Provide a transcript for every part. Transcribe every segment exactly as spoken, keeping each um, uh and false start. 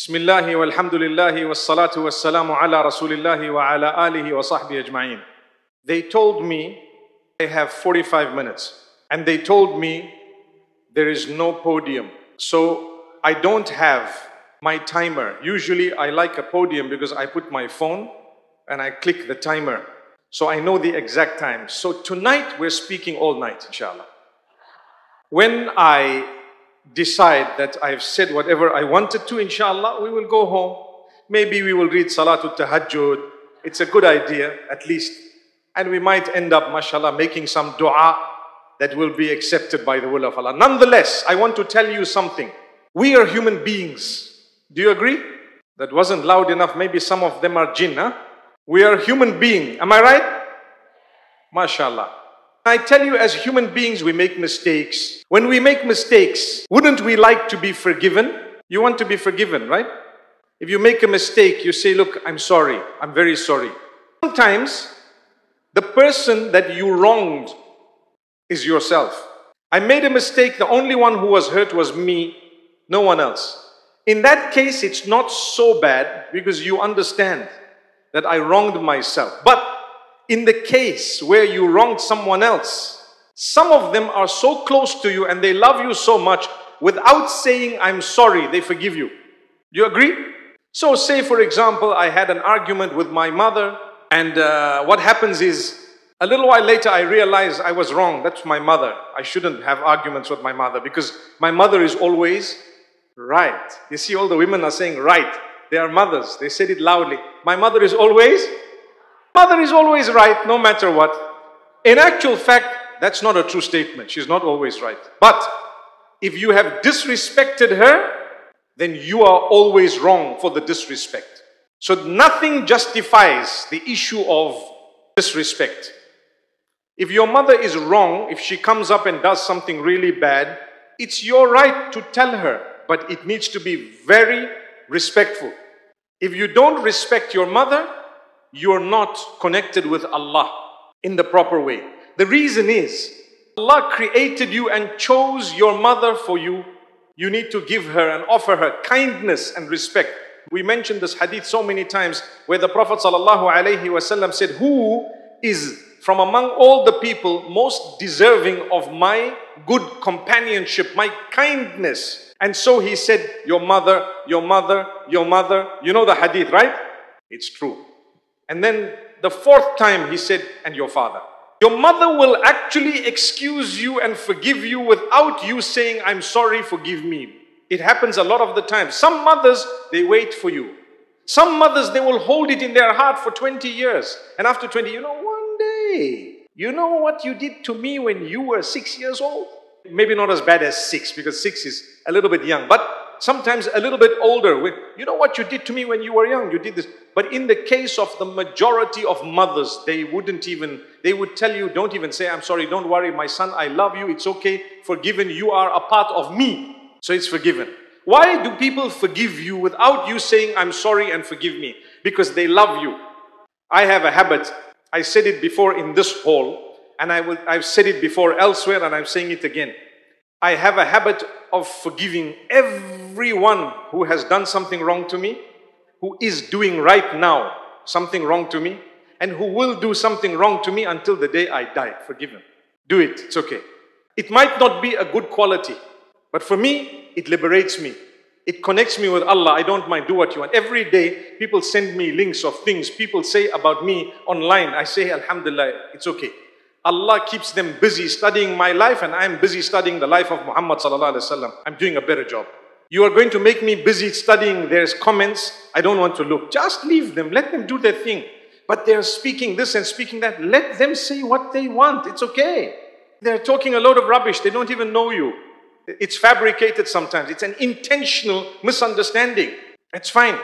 Bismillahi walhamdulillahi wassalatu wassalamu ala rasulillahi wa ala alihi wa sahbihi ajma'in. They told me I have forty-five minutes, and they told me there is no podium. So I don't have my timer. Usually I like a podium because I put my phone and I click the timer, so I know the exact time. So tonight we're speaking all night, inshallah. When I decide that I've said whatever I wanted to, inshallah, we will go home. Maybe we will read Salatul Tahajjud. It's a good idea, at least. And we might end up, mashallah, making some dua that will be accepted by the will of Allah. Nonetheless, I want to tell you something. We are human beings. Do you agree? That wasn't loud enough. Maybe some of them are jinn, huh? We are human beings. Am I right? Mashallah. I tell you, as human beings, we make mistakes. When we make mistakes, wouldn't we like to be forgiven? You want to be forgiven, right? If you make a mistake, you say, look, I'm sorry. I'm very sorry. Sometimes, the person that you wronged is yourself. I made a mistake. The only one who was hurt was me, no one else. In that case, it's not so bad because you understand that I wronged myself. But in the case where you wronged someone else, some of them are so close to you and they love you so much, without saying I'm sorry, they forgive you. Do you agree? So say, for example, I had an argument with my mother, and uh, what happens is, a little while later I realize I was wrong. That's my mother. I shouldn't have arguments with my mother because my mother is always right. You see, all the women are saying right. They are mothers. They said it loudly. My mother is always Mother is always right, no matter what. In actual fact, that's not a true statement. She's not always right. But if you have disrespected her, then you are always wrong for the disrespect. So nothing justifies the issue of disrespect. If your mother is wrong, if she comes up and does something really bad, it's your right to tell her, but it needs to be very respectful. If you don't respect your mother, you are not connected with Allah in the proper way. The reason is, Allah created you and chose your mother for you. You need to give her and offer her kindness and respect. We mentioned this hadith so many times where the Prophet ﷺ said, who is from among all the people most deserving of my good companionship, my kindness? And so he said, your mother, your mother, your mother. You know the hadith, right? It's true. And then the fourth time he said, and your father. Your mother will actually excuse you and forgive you without you saying, I'm sorry, forgive me. It happens a lot of the time. Some mothers, they wait for you. Some mothers, they will hold it in their heart for twenty years. And after twenty, you know, one day, you know what you did to me when you were six years old? Maybe not as bad as six, because six is a little bit young. But sometimes a little bit older, with, you know what you did to me when you were young, you did this. But in the case of the majority of mothers, they wouldn't even, they would tell you, don't even say, I'm sorry, don't worry, my son, I love you, it's okay, forgiven, you are a part of me, so it's forgiven. Why do people forgive you without you saying, I'm sorry and forgive me? Because they love you. I have a habit, I said it before in this hall, and I will, I've said it before elsewhere, and I'm saying it again. I have a habit of forgiving everyone who has done something wrong to me, who is doing right now something wrong to me, and who will do something wrong to me until the day I die. Forgive them. Do it. It's okay. It might not be a good quality, but for me, it liberates me. It connects me with Allah. I don't mind. Do what you want. Every day, people send me links of things people say about me online. I say, alhamdulillah, it's okay. Allah keeps them busy studying my life, and I'm busy studying the life of Muhammad sallallahu alaihi wasallam. I'm doing a better job. You are going to make me busy studying their comments. I don't want to look. Just leave them. Let them do their thing. But they're speaking this and speaking that. Let them say what they want. It's okay. They're talking a load of rubbish. They don't even know you. It's fabricated sometimes. It's an intentional misunderstanding. It's fine.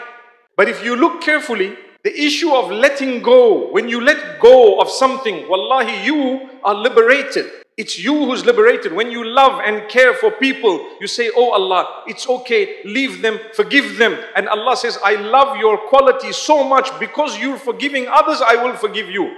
But if you look carefully, the issue of letting go, when you let go of something, wallahi, you are liberated. It's you who's liberated. When you love and care for people, you say, oh Allah, it's okay, leave them, forgive them. And Allah says, I love your quality so much, because you're forgiving others, I will forgive you.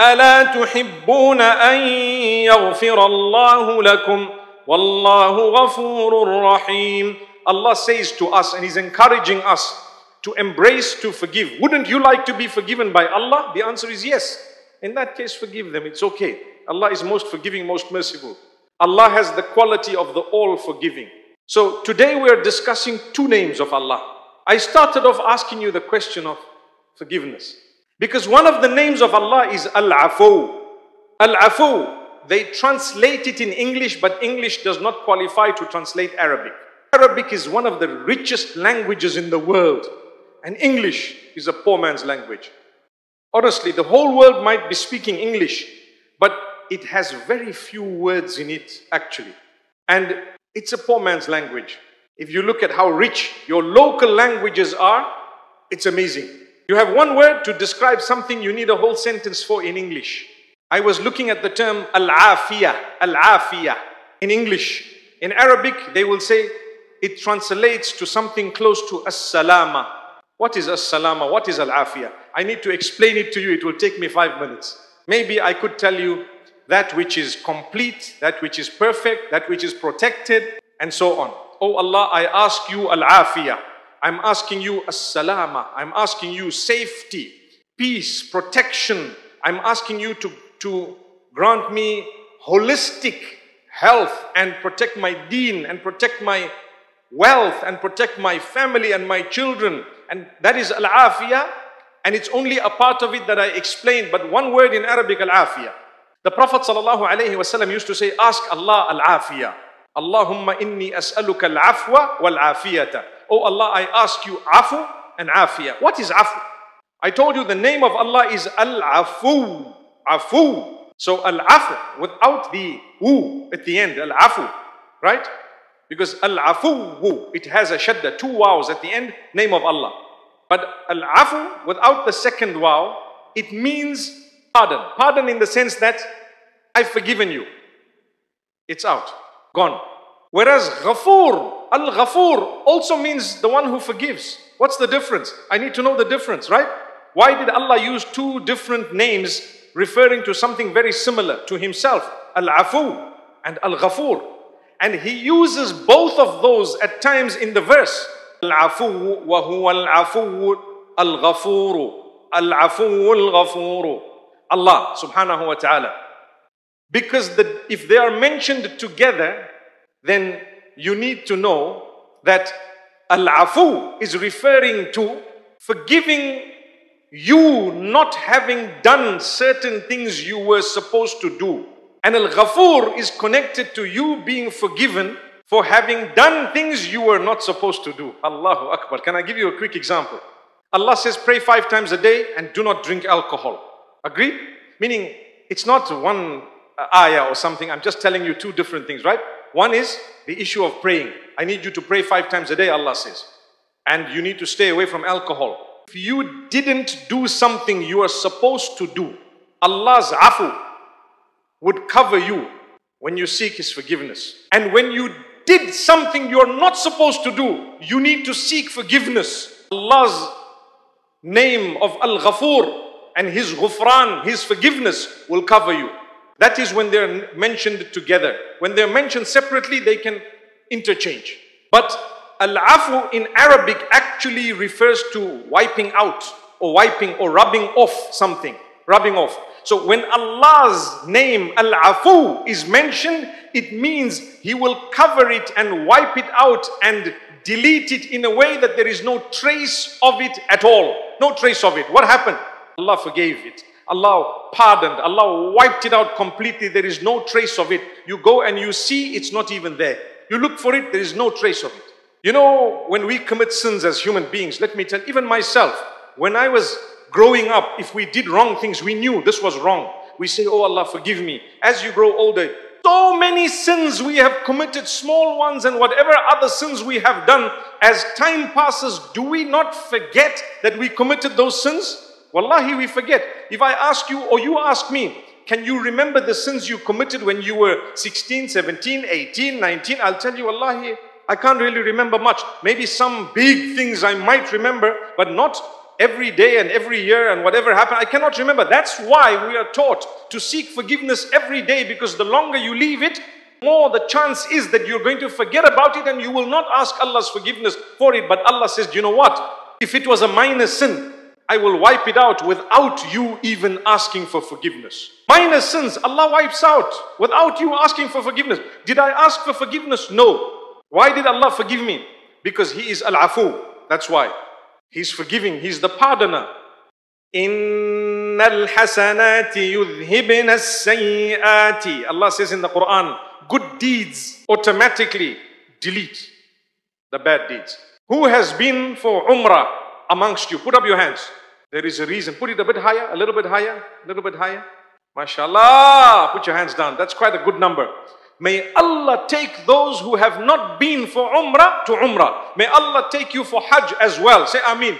أَلَا تُحِبُّونَ أَن يَغْفِرَ اللَّهُ لَكُمْ وَاللَّهُ غَفُورٌ رَحِيمٌ Allah says to us, and He's encouraging us to embrace, to forgive. Wouldn't you like to be forgiven by Allah? The answer is yes. In that case, forgive them. It's okay. Allah is most forgiving, most merciful. Allah has the quality of the all-forgiving. So today we are discussing two names of Allah. I started off asking you the question of forgiveness, because one of the names of Allah is Al-Afoo. Al-Afoo, they translate it in English, but English does not qualify to translate Arabic. Arabic is one of the richest languages in the world, and English is a poor man's language. Honestly, the whole world might be speaking English, but it has very few words in it, actually. And it's a poor man's language. If you look at how rich your local languages are, it's amazing. You have one word to describe something you need a whole sentence for in English. I was looking at the term Al-Afiyyah, Al-Afiyyah in English. In Arabic, they will say it translates to something close to As-Salamah. What is As-Salamah? What is Al-Afiyyah? I need to explain it to you. It will take me five minutes. Maybe I could tell you that which is complete, that which is perfect, that which is protected, and so on. Oh Allah, I ask you Al-Afiyyah. I'm asking you As-Salamah. I'm asking you safety, peace, protection. I'm asking you to, to grant me holistic health and protect my deen and protect my wealth and protect my family and my children. And that is Al-Afiyah, and it's only a part of it that I explained, but one word in Arabic, Al-Afiyah. The Prophet ﷺ used to say, ask Allah Al-Afiyah. Allahumma inni as'aluka al-afwa wal-afiyata. Oh Allah, I ask you afu and afiyah. What is afu? I told you the name of Allah is Al-Afu. Afu. So Al-Afu, without the u at the end, Al-Afu, right? Because Al-Afoo, it has a shadda, two wows at the end, name of Allah. But Al-Afoo, without the second wow, it means pardon. Pardon in the sense that I've forgiven you. It's out, gone. Whereas Ghafoor, Al-Ghafoor also means the one who forgives. What's the difference? I need to know the difference, right? Why did Allah use two different names referring to something very similar to Himself? Al-Afoo and Al-Ghafoor. And He uses both of those at times in the verse. Al-Afoo wa huwa al-Afoo al-Ghafoor. Al-Afoo al-Ghafoor. Allah subhanahu wa ta'ala. Because the, if they are mentioned together, then you need to know that Al-Afoo is referring to forgiving you not having done certain things you were supposed to do. And Al-Ghafoor is connected to you being forgiven for having done things you were not supposed to do. Allahu Akbar. Can I give you a quick example? Allah says, pray five times a day and do not drink alcohol. Agree? Meaning, it's not one ayah or something. I'm just telling you two different things, right? One is the issue of praying. I need you to pray five times a day, Allah says. And you need to stay away from alcohol. If you didn't do something you are supposed to do, Allah's afu would cover you when you seek His forgiveness. And when you did something you're not supposed to do, you need to seek forgiveness. Allah's name of Al-Ghafoor and His Ghufran, His forgiveness will cover you. That is when they're mentioned together. When they're mentioned separately, they can interchange. But Al-Afu in Arabic actually refers to wiping out or wiping or rubbing off something. Rubbing off. So when Allah's name Al-Afu is mentioned, it means He will cover it and wipe it out and delete it in a way that there is no trace of it at all. No trace of it. What happened? Allah forgave it. Allah pardoned. Allah wiped it out completely. There is no trace of it. You go and you see, it's not even there. You look for it, there is no trace of it. You know, when we commit sins as human beings, let me tell, even myself, when I was growing up, if we did wrong things, we knew this was wrong. We say, oh Allah, forgive me. As you grow older, so many sins we have committed, small ones and whatever other sins we have done. As time passes, do we not forget that we committed those sins? Wallahi, we forget. If I ask you or you ask me, can you remember the sins you committed when you were sixteen, seventeen, eighteen, nineteen? I'll tell you, wallahi, I can't really remember much. Maybe some big things I might remember, but not every day and every year and whatever happened, I cannot remember. That's why we are taught to seek forgiveness every day, because the longer you leave it, more the chance is that you're going to forget about it and you will not ask Allah's forgiveness for it. But Allah says, you know what? If it was a minor sin, I will wipe it out without you even asking for forgiveness. Minor sins, Allah wipes out without you asking for forgiveness. Did I ask for forgiveness? No. Why did Allah forgive me? Because He is Al-Afoo. That's why. He's forgiving. He's the pardoner. Innal hasanati yudhibna as-sayyiati. Allah says in the Quran, good deeds automatically delete the bad deeds. Who has been for Umrah amongst you? Put up your hands. There is a reason. Put it a bit higher, a little bit higher, a little bit higher. MashaAllah. Put your hands down. That's quite a good number. May Allah take those who have not been for Umrah to Umrah. May Allah take you for Hajj as well. Say Ameen.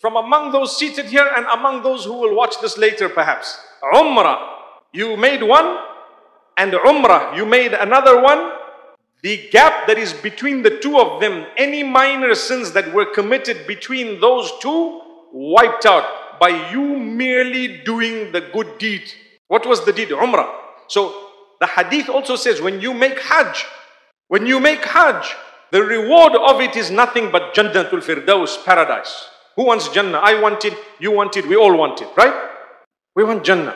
From among those seated here and among those who will watch this later perhaps. Umrah. You made one. And Umrah. You made another one. The gap that is between the two of them, any minor sins that were committed between those two, wiped out by you merely doing the good deed. What was the deed? Umrah. So the hadith also says when you make Hajj, when you make Hajj, the reward of it is nothing but Jannatul Firdaus, paradise. Who wants Jannah? I want it, you want it, we all want it, right? We want Jannah.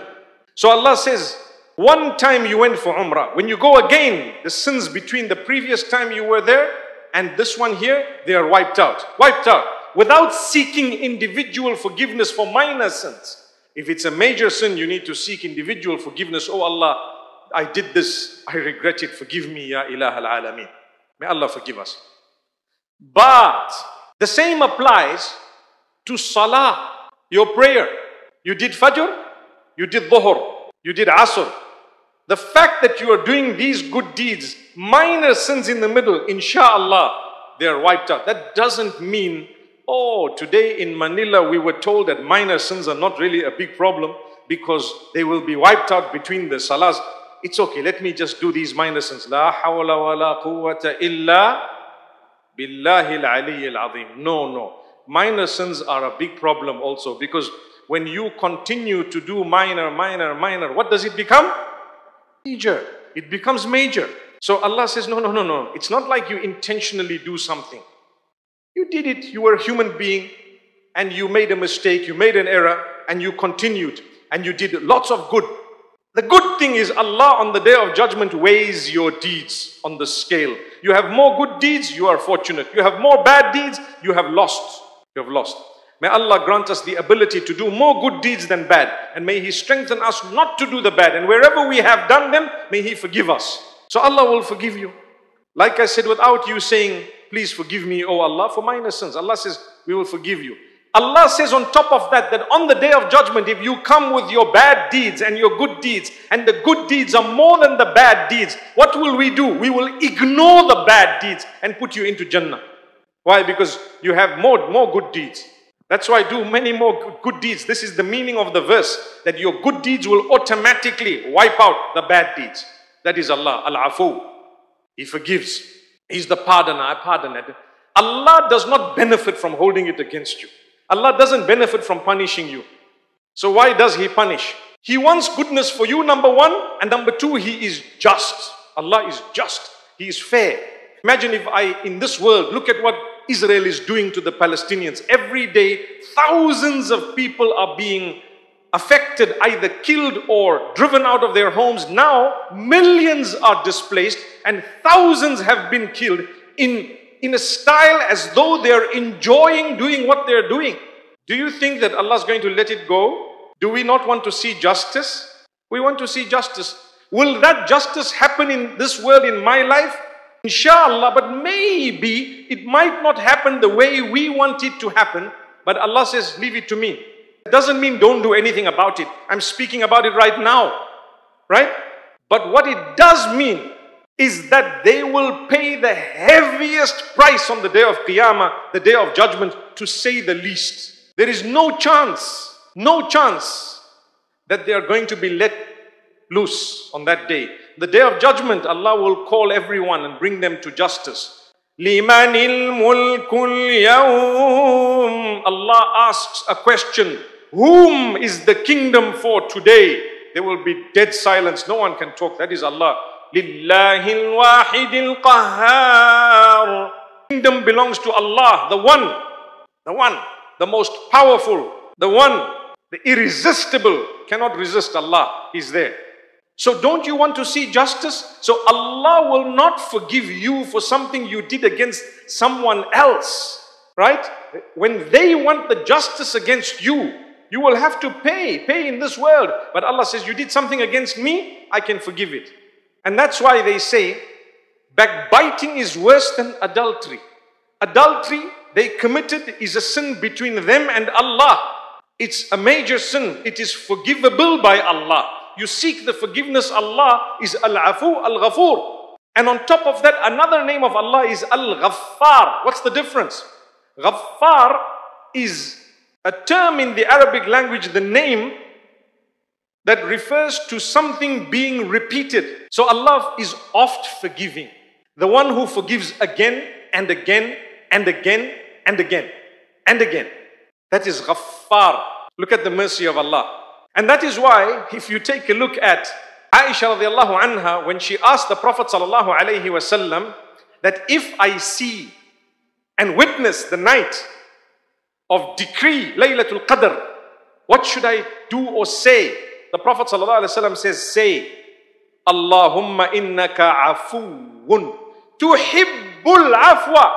So Allah says, one time you went for Umrah. When you go again, the sins between the previous time you were there and this one here, they are wiped out. Wiped out. Without seeking individual forgiveness for minor sins. If it's a major sin, you need to seek individual forgiveness. Oh Allah, I did this, I regret it, forgive me, Ya Ilah Al-Alameen. May Allah forgive us. But the same applies to Salah, your prayer. You did Fajr, you did Dhuhr, you did Asr. The fact that you are doing these good deeds, minor sins in the middle, inshallah, they are wiped out. That doesn't mean, oh, today in Manila we were told that minor sins are not really a big problem because they will be wiped out between the Salahs. It's okay, let me just do these minor sins. La hawla wa la quwwata illa billahil aliyyil azim. No, no. Minor sins are a big problem also because when you continue to do minor, minor, minor, what does it become? Major. It becomes major. So Allah says, no, no, no, no. It's not like you intentionally do something. You did it, you were a human being and you made a mistake, you made an error and you continued and you did lots of good. The good thing is Allah on the day of judgment weighs your deeds on the scale. You have more good deeds, you are fortunate. You have more bad deeds, you have lost. You have lost. May Allah grant us the ability to do more good deeds than bad. And may He strengthen us not to do the bad. And wherever we have done them, may He forgive us. So Allah will forgive you. Like I said, without you saying, please forgive me, O Allah, for minor sins. Allah says, we will forgive you. Allah says on top of that, that on the day of judgment, if you come with your bad deeds and your good deeds, and the good deeds are more than the bad deeds, what will we do? We will ignore the bad deeds and put you into Jannah. Why? Because you have more, more good deeds. That's why I do many more good deeds. This is the meaning of the verse, that your good deeds will automatically wipe out the bad deeds. That is Allah, Al-Afoo. He forgives. He's the pardoner. I pardon it. Allah does not benefit from holding it against you. Allah doesn't benefit from punishing you. So why does He punish? He wants goodness for you, number one. And number two, He is just. Allah is just. He is fair. Imagine if I, in this world, look at what Israel is doing to the Palestinians. Every day, thousands of people are being affected, either killed or driven out of their homes. Now, millions are displaced and thousands have been killed in in a style as though they're enjoying doing what they're doing. Do you think that Allah's going to let it go? Do we not want to see justice? We want to see justice. Will that justice happen in this world, in my life? Inshallah, but maybe it might not happen the way we want it to happen. But Allah says, leave it to me. It doesn't mean don't do anything about it. I'm speaking about it right now, right? But what it does mean is that they will pay the heaviest price on the day of Qiyamah, the day of judgment, to say the least. There is no chance, no chance that they are going to be let loose on that day. The day of judgment, Allah will call everyone and bring them to justice. Limanil mulkul yawm. Allah asks a question, whom is the kingdom for today? There will be dead silence. No one can talk. That is Allah. Lillahil wahidil qahhar. Kingdom belongs to Allah, the one, the one, the most powerful, the one, the irresistible. Cannot resist Allah. He's there. So don't you want to see justice? So Allah will not forgive you for something you did against someone else. Right? When they want the justice against you, you will have to pay, pay in this world. But Allah says, you did something against me, I can forgive it. And that's why they say, backbiting is worse than adultery. Adultery they committed is a sin between them and Allah. It's a major sin. It is forgivable by Allah. You seek the forgiveness. Allah is Al-Afoo, Al-Ghafoor. And on top of that, another name of Allah is Al-Ghaffar. What's the difference? Ghaffar is a term in the Arabic language, the name that refers to something being repeated. So Allah is oft forgiving, the one who forgives again and again and again and again and again. That is Ghaffar. Look at the mercy of Allah. And that is why, if you take a look at Aisha radiallahu anha, when she asked the Prophet sallallahu alayhi wasallam that if I see and witness the night of decree, Laylatul Qadr, what should I do or say? The Prophet sallallahu alayhi wasallam says, say, Allahumma innaka afuun tuhibbul afwa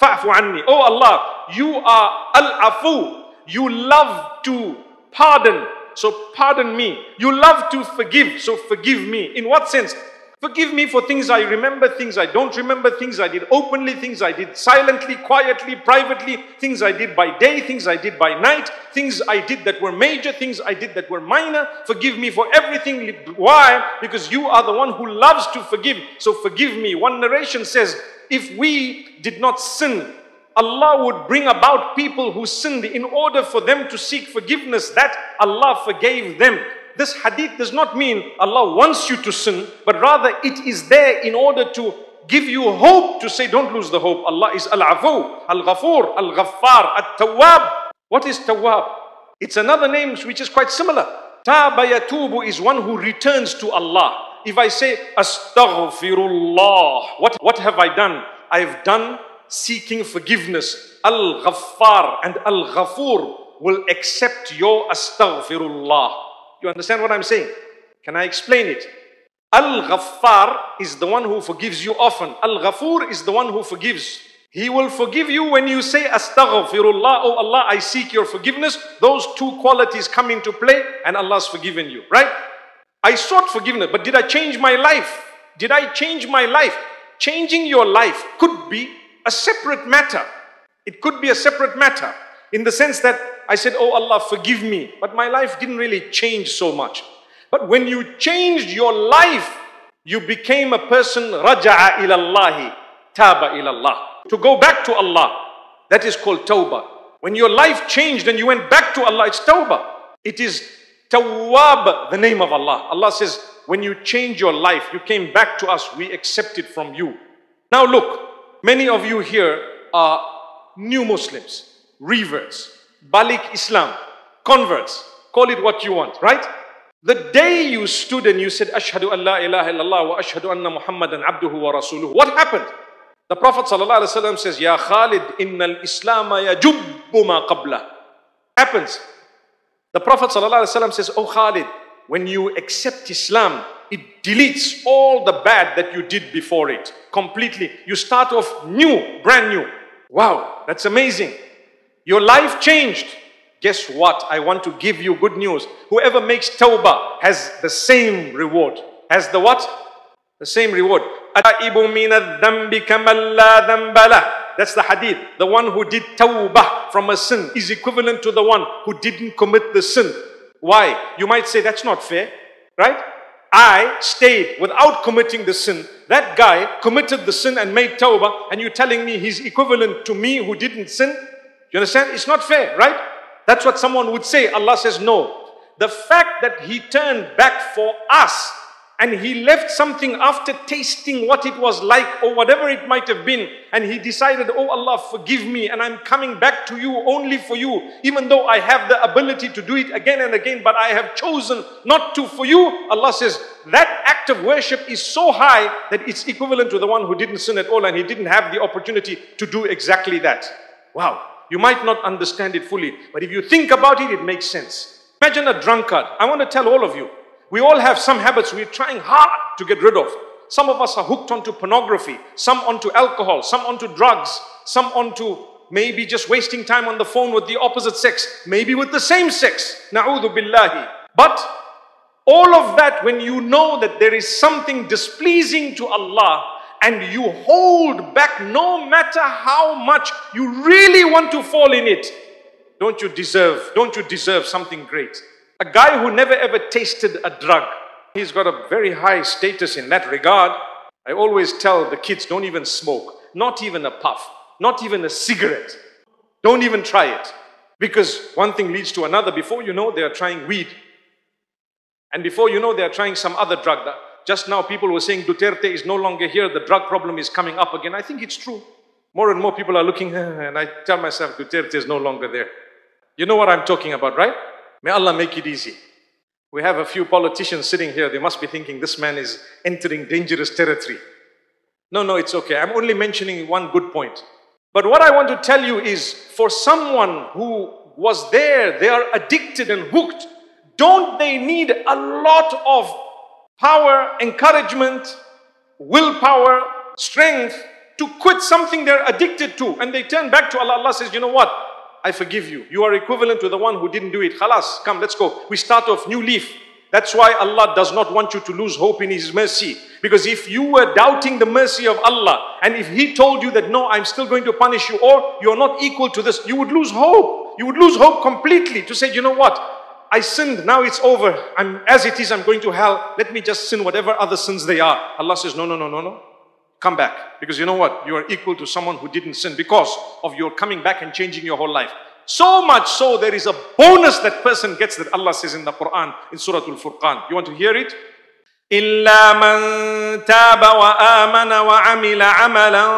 fa'afu anni. Oh Allah, you are al-afu. You love to pardon, so pardon me. You love to forgive, so forgive me. In what sense? Forgive me for things I remember, things I don't remember, things I did openly, things I did silently, quietly, privately, things I did by day, things I did by night, things I did that were major, things I did that were minor. Forgive me for everything. Why? Because you are the one who loves to forgive, so forgive me. One narration says, if we did not sin, Allah would bring about people who sinned in order for them to seek forgiveness, that Allah forgave them. This hadith does not mean Allah wants you to sin, but rather it is there in order to give you hope, to say don't lose the hope. Allah is Al-Afoo, Al-Ghafoor, Al-Ghaffar, At-Tawwaab. What is Tawwab? It's another name which is quite similar. Taba yatubu is one who returns to Allah. If I say Astaghfirullah, what, what have I done? I have done seeking forgiveness. Al-Ghaffar and Al-Ghafoor will accept your Astaghfirullah. You understand what I'm saying? Can I explain it? Al-Ghaffar is the one who forgives you often. Al-Ghafoor is the one who forgives. He will forgive you when you say Astaghfirullah, oh Allah, I seek your forgiveness. Those two qualities come into play and Allah's forgiven you, right? I sought forgiveness, but did I change my life? Did I change my life? Changing your life could be a separate matter. It could be a separate matter in the sense that I said, oh Allah, forgive me, but my life didn't really change so much. But when you changed your life, you became a person, raja'a ilallahi, taba ilallah, to go back to Allah. That is called tawbah. When your life changed and you went back to Allah, it's tawbah. It is tawwab, the name of Allah. Allah says, when you change your life, you came back to us, we accept it from you. Now look, many of you here are new Muslims, reverts, Balik Islam, converts, call it what you want, right? The day you stood and you said, Ashhadu an la ilaha illallah wa ashhadu anna Muhammadan abduhu wa rasuluhu, what happened? The Prophet ﷺ says, Ya Khalid, innal islama yajubbu ma qabla. Happens. The Prophet ﷺ says, oh Khalid, when you accept Islam, it deletes all the bad that you did before it completely. You start off new, brand new. Wow, that's amazing. Your life changed. Guess what? I want to give you good news. Whoever makes tawbah has the same reward. Has the what? The same reward. That's the hadith. The one who did tawbah from a sin is equivalent to the one who didn't commit the sin. Why? You might say that's not fair, right? I stayed without committing the sin. That guy committed the sin and made tawbah, and you're telling me he's equivalent to me who didn't sin? You understand? It's not fair, right? That's what someone would say. Allah says, no. The fact that he turned back for us and he left something after tasting what it was like or whatever it might have been, and he decided, oh Allah, forgive me, and I'm coming back to you only for you, even though I have the ability to do it again and again, but I have chosen not to for you. Allah says that act of worship is so high that it's equivalent to the one who didn't sin at all, and he didn't have the opportunity to do exactly that. Wow, you might not understand it fully, but if you think about it, it makes sense. Imagine a drunkard. I want to tell all of you, we all have some habits we're trying hard to get rid of. Some of us are hooked onto pornography, some onto alcohol, some onto drugs, some onto maybe just wasting time on the phone with the opposite sex, maybe with the same sex. Na'udhu billahi. But all of that, when you know that there is something displeasing to Allah and you hold back no matter how much you really want to fall in it, don't you deserve, don't you deserve something great? A guy who never ever tasted a drug, he's got a very high status in that regard. I always tell the kids, don't even smoke, not even a puff, not even a cigarette. Don't even try it. Because one thing leads to another. Before you know, they are trying weed. And before you know, they are trying some other drug. Just now people were saying Duterte is no longer here, the drug problem is coming up again. I think it's true. More and more people are looking, and I tell myself Duterte is no longer there. You know what I'm talking about, right? May Allah make it easy. We have a few politicians sitting here. They must be thinking this man is entering dangerous territory. No, no, it's okay. I'm only mentioning one good point. But what I want to tell you is, for someone who was there, they are addicted and hooked, don't they need a lot of power, encouragement, willpower, strength to quit something they're addicted to? And they turn back to Allah. Allah says, you know what? I forgive you. You are equivalent to the one who didn't do it. Khalas, come, let's go. We start off new leaf. That's why Allah does not want you to lose hope in His mercy. Because if you were doubting the mercy of Allah, and if He told you that, no, I'm still going to punish you, or you're not equal to this, you would lose hope. You would lose hope completely to say, you know what? I sinned, now it's over. I'm, as it is, I'm going to hell. Let me just sin whatever other sins they are. Allah says, no, no, no, no, no. Come back, because you know what? You are equal to someone who didn't sin because of your coming back and changing your whole life. So much so, there is a bonus that person gets that Allah says in the Quran, in Surah Al-Furqan. You want to hear it? إِلَّا مَن تَابَ وَآمَنَ وَعَمِلَ عَمَلًا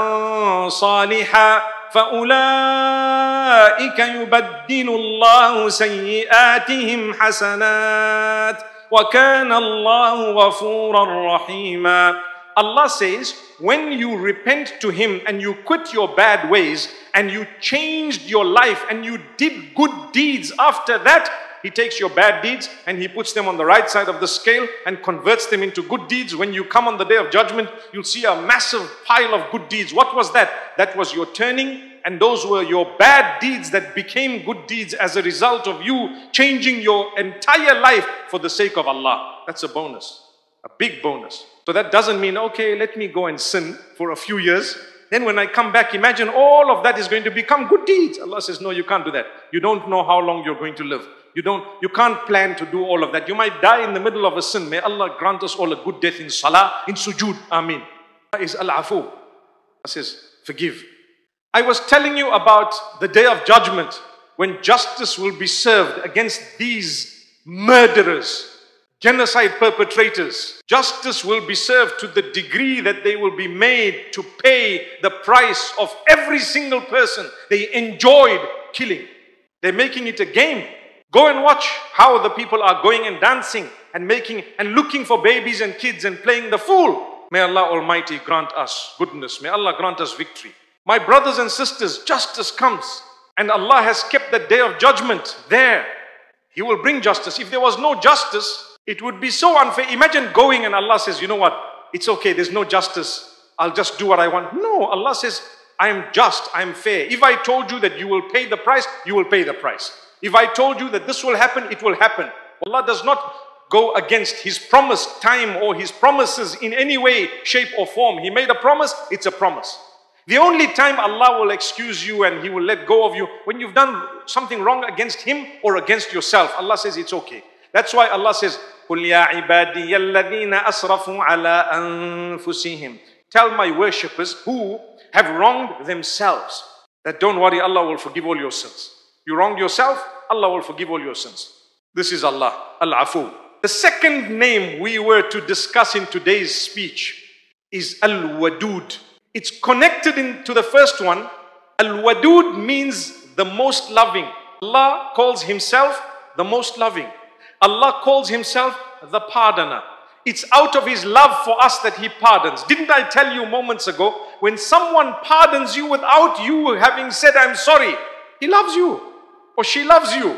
صَالِحًا فَأُولَٰئِكَ يُبَدِّلُ اللَّهُ سَيِّئَاتِهِمْ حَسَنَاتٍ وَكَانَ اللَّهُ غَفُورًا رَحِيمًا. Allah says, when you repent to Him and you quit your bad ways and you changed your life and you did good deeds after that, He takes your bad deeds and He puts them on the right side of the scale and converts them into good deeds. When you come on the Day of Judgment, you'll see a massive pile of good deeds. What was that? That was your turning, and those were your bad deeds that became good deeds as a result of you changing your entire life for the sake of Allah. That's a bonus, a big bonus. So that doesn't mean, okay, let me go and sin for a few years. Then when I come back, imagine all of that is going to become good deeds. Allah says, no, you can't do that. You don't know how long you're going to live. You don't, you can't plan to do all of that. You might die in the middle of a sin. May Allah grant us all a good death in salah, in sujood. Ameen. Allah is Al-Afoo. Allah says, forgive. I was telling you about the Day of Judgment, when justice will be served against these murderers, genocide perpetrators. Justice will be served to the degree that they will be made to pay the price of every single person they enjoyed killing. They're making it a game. Go and watch how the people are going and dancing and making and looking for babies and kids and playing the fool. May Allah Almighty grant us goodness. May Allah grant us victory. My brothers and sisters, justice comes, and Allah has kept that Day of Judgment there. He will bring justice. If there was no justice, it would be so unfair. Imagine going and Allah says, you know what? It's okay, there's no justice. I'll just do what I want. No, Allah says, I am just, I am fair. If I told you that you will pay the price, you will pay the price. If I told you that this will happen, it will happen. Allah does not go against His promised time or His promises in any way, shape or form. He made a promise, it's a promise. The only time Allah will excuse you and He will let go of you, when you've done something wrong against Him or against yourself. Allah says, it's okay. That's why Allah says, قُلْ يَا عِبَادِيَ الَّذِينَ أَسْرَفُوا عَلَىٰ أَنفُسِهِمْ. Tell my worshippers who have wronged themselves, that don't worry, Allah will forgive all your sins. You wronged yourself, Allah will forgive all your sins. This is Allah, Al-Afu. The second name we were to discuss in today's speech is Al-Wadood. It's connected in to the first one. Al-Wadood means the most loving. Allah calls himself the most loving. Allah calls himself the pardoner. It's out of his love for us that he pardons. Didn't I tell you moments ago, when someone pardons you without you having said, I'm sorry, he loves you or she loves you.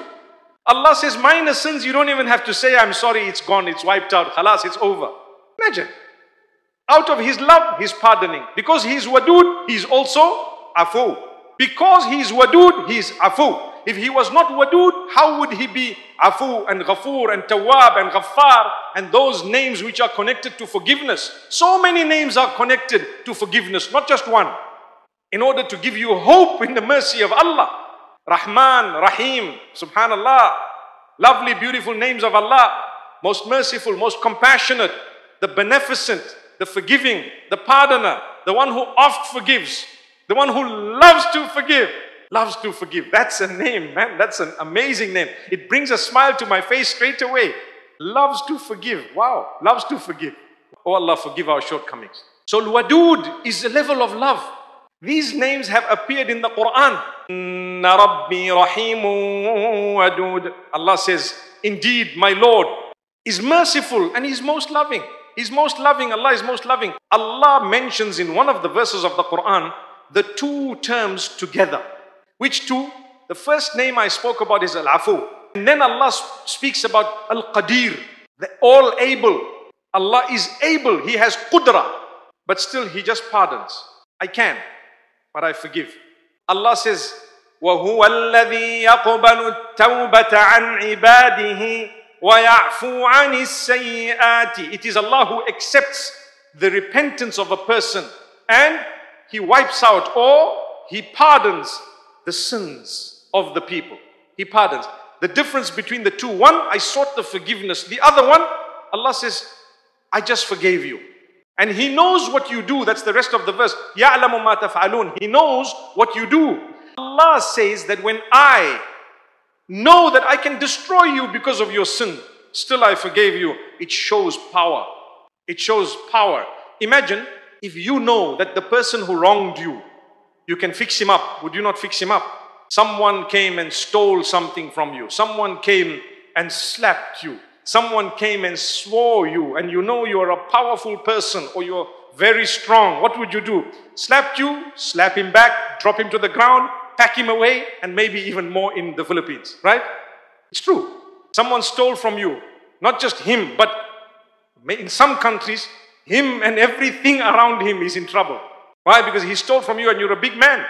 Allah says, minor sins, you don't even have to say, I'm sorry, it's gone, it's wiped out, khalas, it's over. Imagine. Out of his love, he's pardoning. Because he's Wadood, he's also Afoo. Because he's Wadood, he's Afoo. If he was not Wadood, how would he be Afoo and Ghafoor and Tawwab and Ghaffar and those names which are connected to forgiveness? So many names are connected to forgiveness, not just one. In order to give you hope in the mercy of Allah. Rahman, Rahim, subhanallah, lovely, beautiful names of Allah, most merciful, most compassionate, the beneficent, the forgiving, the pardoner, the one who oft forgives, the one who loves to forgive, loves to forgive. That's a name, man. That's an amazing name. It brings a smile to my face straight away. Loves to forgive. Wow, loves to forgive. Oh Allah, forgive our shortcomings. So Al-Wadood is a level of love. These names have appeared in the Quran. Inna Rabbi Rahimun Wadood. Allah says, indeed, my Lord is merciful and he's most loving. He's most loving. Allah is most loving. Allah mentions in one of the verses of the Quran the two terms together. Which two? The first name I spoke about is Al-Afoo. And then Allah speaks about Al-Qadir, the all-able. Allah is able. He has Qudra. But still, he just pardons. I can. But I forgive. Allah says, وَهُوَ الَّذِي يَقْبَلُ التَّوْبَةَ عَنْ عِبَادِهِ وَيَعْفُو عَنِ السَّيِّئَاتِ. It is Allah who accepts the repentance of a person and He wipes out or He pardons the sins of the people. He pardons. The difference between the two, one, I sought the forgiveness. The other one, Allah says, I just forgave you. And He knows what you do. That's the rest of the verse. يَعْلَمُ مَا تَفْعَلُونَ. He knows what you do. Allah says that when I know that I can destroy you because of your sin, still I forgave you. It shows power. It shows power. Imagine if you know that the person who wronged you, you can fix him up. Would you not fix him up? Someone came and stole something from you. Someone came and slapped you. Someone came and swore you, and you know you're a powerful person or you're very strong. What would you do? Slap you, slap him back, drop him to the ground, pack him away, and maybe even more in the Philippines, right? It's true. Someone stole from you. Not just him, but in some countries, him and everything around him is in trouble. Why? Because he stole from you and you're a big man,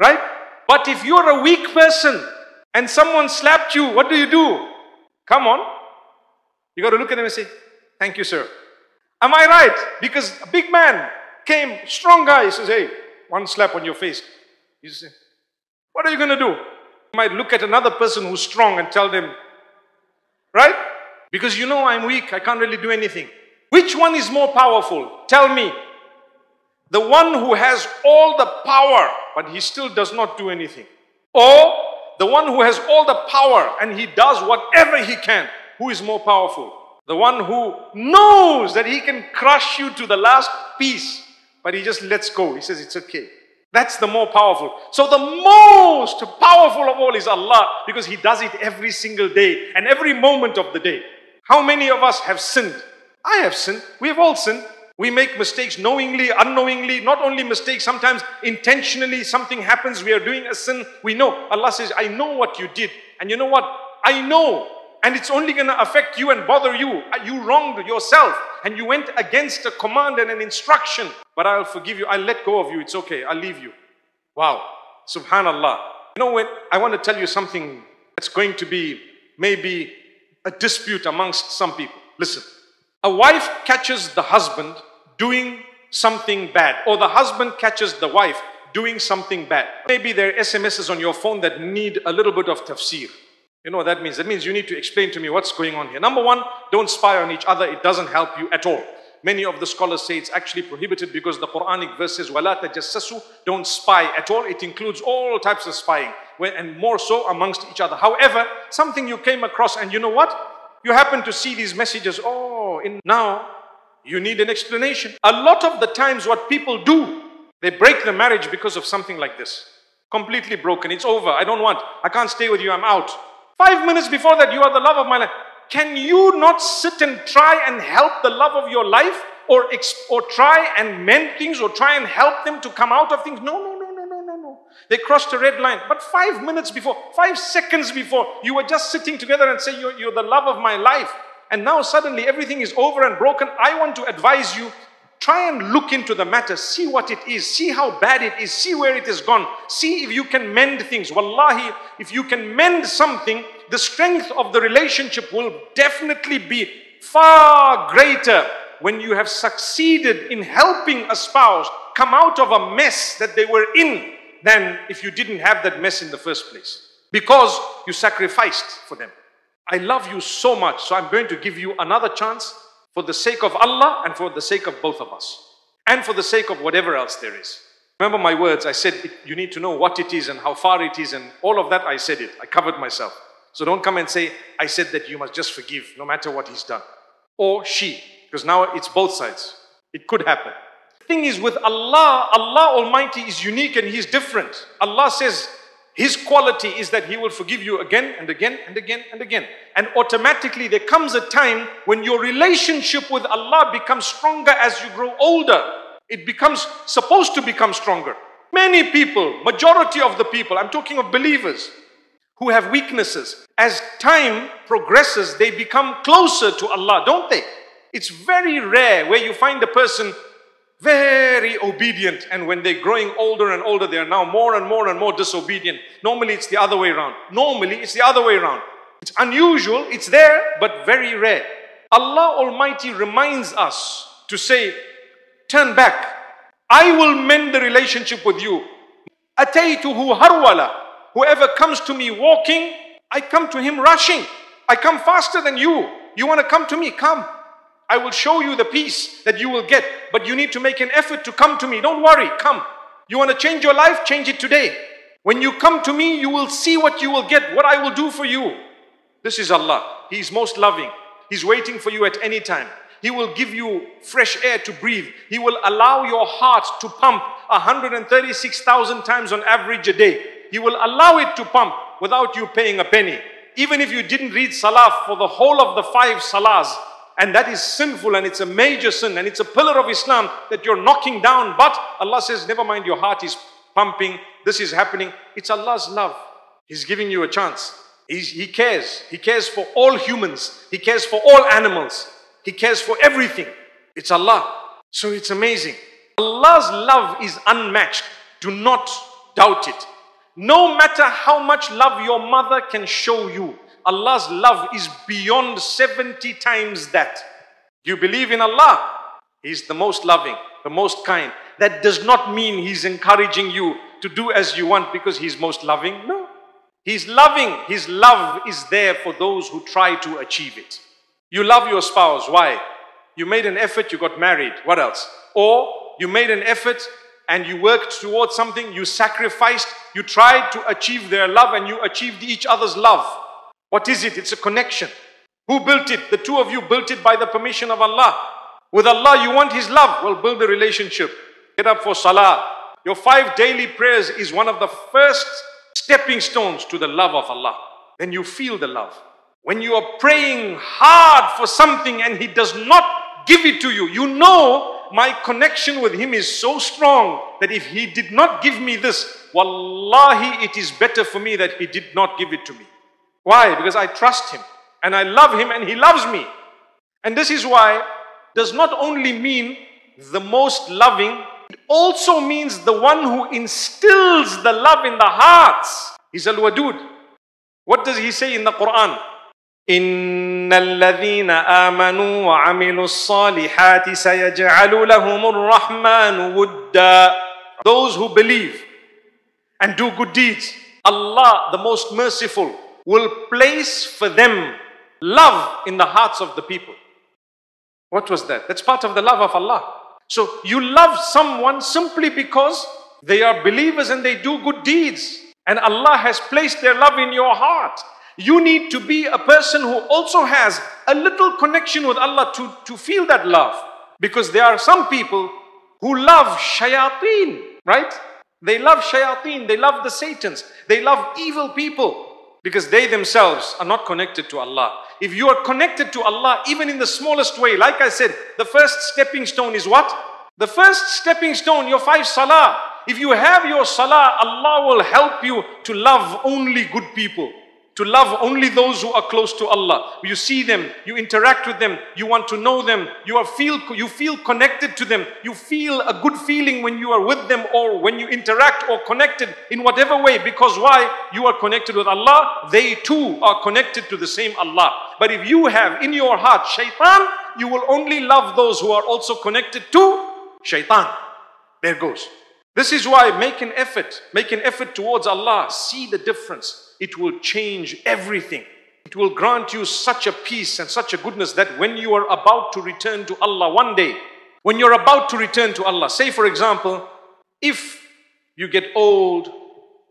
right? But if you're a weak person and someone slapped you, what do you do? Come on. You got to look at him and say, thank you, sir. Am I right? Because a big man came, strong guy, he says, hey, one slap on your face. You say, what are you going to do? You might look at another person who's strong and tell them, right? Because you know I'm weak, I can't really do anything. Which one is more powerful? Tell me. The one who has all the power, but he still does not do anything. Or the one who has all the power and he does whatever he can. Who is more powerful? The one who knows that he can crush you to the last piece, but he just lets go. He says, it's okay. That's the more powerful. So the most powerful of all is Allah, because He does it every single day and every moment of the day. How many of us have sinned? I have sinned. We have all sinned. We make mistakes knowingly, unknowingly, not only mistakes, sometimes intentionally. Something happens, we are doing a sin. We know. Allah says, I know what you did. And you know what? I know. And it's only going to affect you and bother you. You wronged yourself and you went against a command and an instruction. But I'll forgive you. I'll let go of you. It's okay. I'll leave you. Wow. Subhanallah. You know, when I want to tell you something that's going to be maybe a dispute amongst some people. Listen. A wife catches the husband doing something bad, or the husband catches the wife doing something bad. Maybe there are S M Ses on your phone that need a little bit of tafsir. You know what that means? That means you need to explain to me what's going on here. Number one, don't spy on each other. It doesn't help you at all. Many of the scholars say it's actually prohibited because the Quranic verse says, وَلَا تَجَسَّسُوا, don't spy at all. It includes all types of spying, and more so amongst each other. However, something you came across and you know what? You happen to see these messages, oh, in now you need an explanation. A lot of the times what people do, they break the marriage because of something like this. Completely broken, it's over, I don't want, I can't stay with you, I'm out. Five minutes before that, you are the love of my life. Can you not sit and try and help the love of your life? Or, or try and mend things, or try and help them to come out of things? No, no, no, no, no, no, no. They crossed a red line. But five minutes before, five seconds before, you were just sitting together and say, you're, you're the love of my life. And now suddenly everything is over and broken. I want to advise you, try and look into the matter. See what it is. See how bad it is. See where it has gone. See if you can mend things. Wallahi, if you can mend something, the strength of the relationship will definitely be far greater when you have succeeded in helping a spouse come out of a mess that they were in than if you didn't have that mess in the first place, because you sacrificed for them. I love you so much, so I'm going to give you another chance for the sake of Allah and for the sake of both of us and for the sake of whatever else there is. Remember my words, I said it, you need to know what it is and how far it is and all of that. I said it, I covered myself. So don't come and say, I said that you must just forgive no matter what he's done. Or she. Because now it's both sides. It could happen. The thing is with Allah, Allah Almighty is unique and He's different. Allah says His quality is that He will forgive you again and again and again and again. And automatically there comes a time when your relationship with Allah becomes stronger as you grow older. It becomes supposed to become stronger. Many people, majority of the people, I'm talking of believers, who have weaknesses, as time progresses, they become closer to Allah, don't they? It's very rare where you find a person very obedient, and when they're growing older and older, they are now more and more and more disobedient. Normally, it's the other way around. Normally, it's the other way around. It's unusual, it's there, but very rare. Allah Almighty reminds us to say, turn back. I will mend the relationship with you. Ataytuhu harwala. Whoever comes to me walking, I come to him rushing. I come faster than you. You want to come to me? Come. I will show you the peace that you will get, but you need to make an effort to come to me. Don't worry, come. You want to change your life? Change it today. When you come to me, you will see what you will get, what I will do for you. This is Allah. He is most loving. He's waiting for you at any time. He will give you fresh air to breathe. He will allow your heart to pump one hundred thirty-six thousand times on average a day. He will allow it to pump without you paying a penny. Even if you didn't read Salah for the whole of the five Salahs, and that is sinful and it's a major sin and it's a pillar of Islam that you're knocking down. But Allah says, never mind, your heart is pumping. This is happening. It's Allah's love. He's giving you a chance. He's, he cares. He cares for all humans. He cares for all animals. He cares for everything. It's Allah. So it's amazing. Allah's love is unmatched. Do not doubt it. No matter how much love your mother can show you, Allah's love is beyond seventy times that. You believe in Allah. He's the most loving, the most kind. That does not mean He's encouraging you to do as you want because He's most loving. No. He's loving. His love is there for those who try to achieve it. You love your spouse. Why? You made an effort, you got married. What else? Or you made an effort and you worked towards something, you sacrificed, you tried to achieve their love and you achieved each other's love. What is it? It's a connection. Who built it? The two of you built it by the permission of Allah. With Allah, you want His love. Well, build a relationship. Get up for salah. Your five daily prayers is one of the first stepping stones to the love of Allah. Then you feel the love. When you are praying hard for something and He does not give it to you, you know, my connection with Him is so strong that if He did not give me this, wallahi, it is better for me that He did not give it to me. Why? Because I trust Him and I love Him and He loves me. And this is why does not only mean the most loving, it also means the one who instills the love in the hearts. He's Al-Wadood. What does He say in the Quran? إِنَّ الَّذِينَ آمَنُوا وَعَمِلُوا الصَّالِحَاتِ سَيَجْعَلُ لَهُمُ الرَّحْمَنُ وُدًّا. Those who believe and do good deeds, Allah, the most merciful, will place for them love in the hearts of the people. What was that? That's part of the love of Allah. So you love someone simply because they are believers and they do good deeds. And Allah has placed their love in your heart. You need to be a person who also has a little connection with Allah to, to feel that love. Because there are some people who love shayateen, right? They love shayateen, they love the satans, they love evil people. Because they themselves are not connected to Allah. If you are connected to Allah, even in the smallest way, like I said, the first stepping stone is what? The first stepping stone, your five salah. If you have your salah, Allah will help you to love only good people. To love only those who are close to Allah. You see them, you interact with them, you want to know them, you, are feel, you feel connected to them, you feel a good feeling when you are with them or when you interact or connected in whatever way. Because why? You are connected with Allah, they too are connected to the same Allah. But if you have in your heart shaitan, you will only love those who are also connected to shaitan. There goes. This is why make an effort, make an effort towards Allah, see the difference. It will change everything. It will grant you such a peace and such a goodness that when you are about to return to Allah one day, when you're about to return to Allah, say for example, if you get old,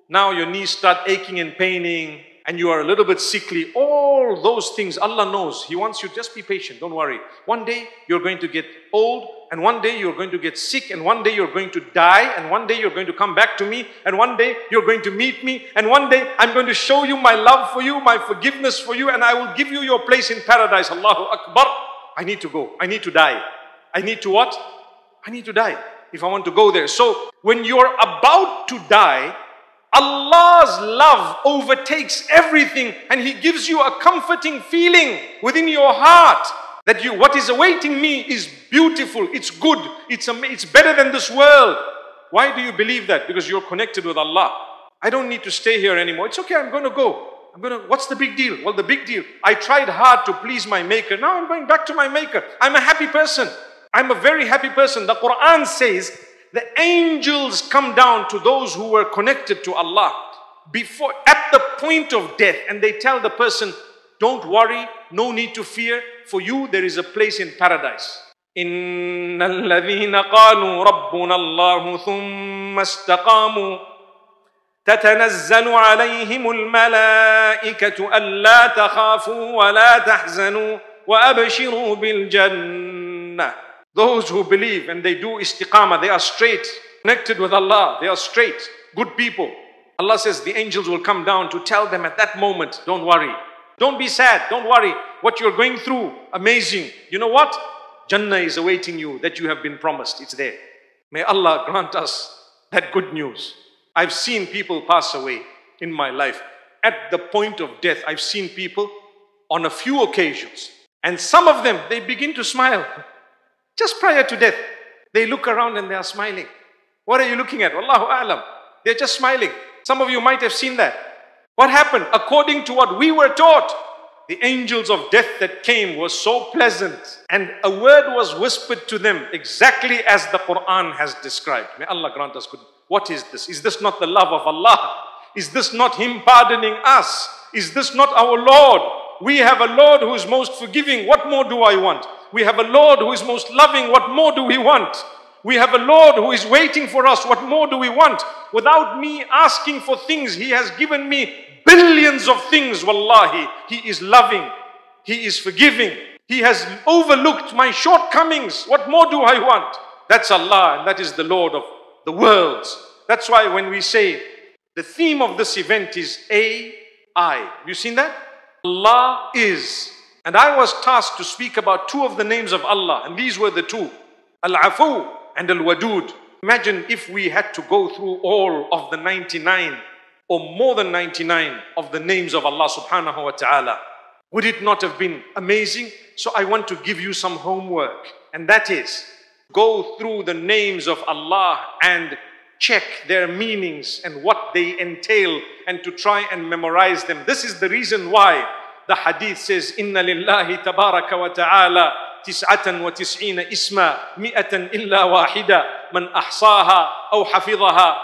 now your knees start aching and paining, and you are a little bit sickly, all those things Allah knows. He wants you, just be patient, don't worry. One day you're going to get old, and one day you're going to get sick, and one day you're going to die, and one day you're going to come back to me, and one day you're going to meet me, and one day I'm going to show you my love for you, my forgiveness for you, and I will give you your place in paradise. Allahu Akbar. I need to go. I need to die. I need to what? I need to die if I want to go there. So when you're about to die, Allah's love overtakes everything, and He gives you a comforting feeling within your heart. That you, what is awaiting me is beautiful, it's good, it's, it's better than this world. Why do you believe that? Because you're connected with Allah. I don't need to stay here anymore. It's okay, I'm going to go. I'm going to, what's the big deal? Well, the big deal, I tried hard to please my maker. Now I'm going back to my maker. I'm a happy person. I'm a very happy person. The Quran says, the angels come down to those who were connected to Allah before, at the point of death, and they tell the person, don't worry, no need to fear. For you, there is a place in paradise. إِنَّ الَّذِينَ قَالُوا رَبُّنَا اللَّهُ ثُمَّ اسْتَقَامُوا تَتَنَزَّلُ عَلَيْهِمُ الْمَلَائِكَةُ أَلَّا تَخَافُوا وَلَا تَحْزَنُوا وَأَبْشِرُوا بِالْجَنَّةِ. Those who believe and they do istiqamah, they are straight, connected with Allah, they are straight, good people. Allah says the angels will come down to tell them at that moment, don't worry. Don't be sad, don't worry. What you're going through, amazing. You know what? Jannah is awaiting you that you have been promised. It's there. May Allah grant us that good news. I've seen people pass away in my life. At the point of death, I've seen people on a few occasions. And some of them, they begin to smile. Just prior to death, they look around and they are smiling. What are you looking at? Wallahu a'lam. They're just smiling. Some of you might have seen that. What happened? According to what we were taught, the angels of death that came were so pleasant, and a word was whispered to them exactly as the Quran has described. May Allah grant us good. What is this? Is this not the love of Allah? Is this not Him pardoning us? Is this not our Lord? We have a Lord who is most forgiving. What more do I want? We have a Lord who is most loving. What more do we want? We have a Lord who is waiting for us. What more do we want? Without me asking for things, He has given me billions of things. Wallahi, He is loving. He is forgiving. He has overlooked my shortcomings. What more do I want? That's Allah, and that is the Lord of the worlds. That's why when we say the theme of this event is A I. Have you seen that? Allah is. And I was tasked to speak about two of the names of Allah, and these were the two. Al-Afoo and Al-Wadood. Imagine if we had to go through all of the ninety-nine or more than ninety-nine of the names of Allah subhanahu wa ta'ala. Would it not have been amazing? So I want to give you some homework, and that is go through the names of Allah and check their meanings and what they entail, and to try and memorize them. This is the reason why the hadith says, Inna lillahi tabaraka wa ta'ala تسعة وتسعين اسما مئة إلا واحدة من أحصاها أو حفظها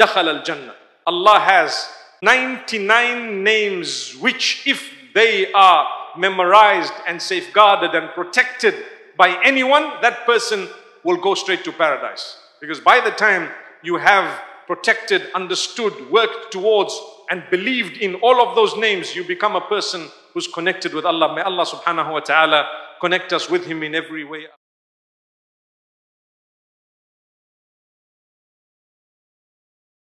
دخل الجنة. Allah has ninety-nine names which, if they are memorized and safeguarded and protected by anyone, that person will go straight to paradise. Because by the time you have protected, understood, worked towards and believed in all of those names, you become a person who's connected with Allah. May Allah subhanahu wa ta'ala connect us with Him in every way.